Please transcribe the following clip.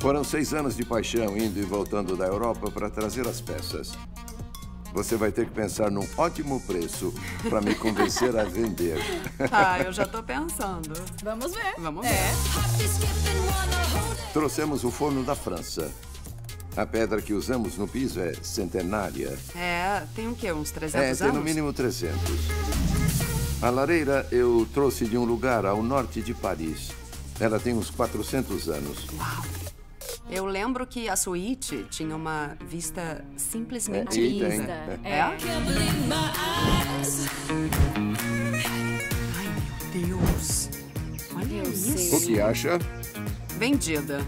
Foram 6 anos de paixão indo e voltando da Europa para trazer as peças. Você vai ter que pensar num ótimo preço para me convencer a vender. Ah, eu já tô pensando. Vamos ver. Vamos ver. É. Trouxemos o forno da França. A pedra que usamos no piso é centenária. É, tem o quê? Uns 300 anos? É, tem no mínimo 300. A lareira eu trouxe de um lugar ao norte de Paris. Ela tem uns 400 anos. Uau! Eu lembro que a suíte tinha uma vista simplesmente linda. É? Ai, meu Deus! Olha isso! O que acha? Vendida.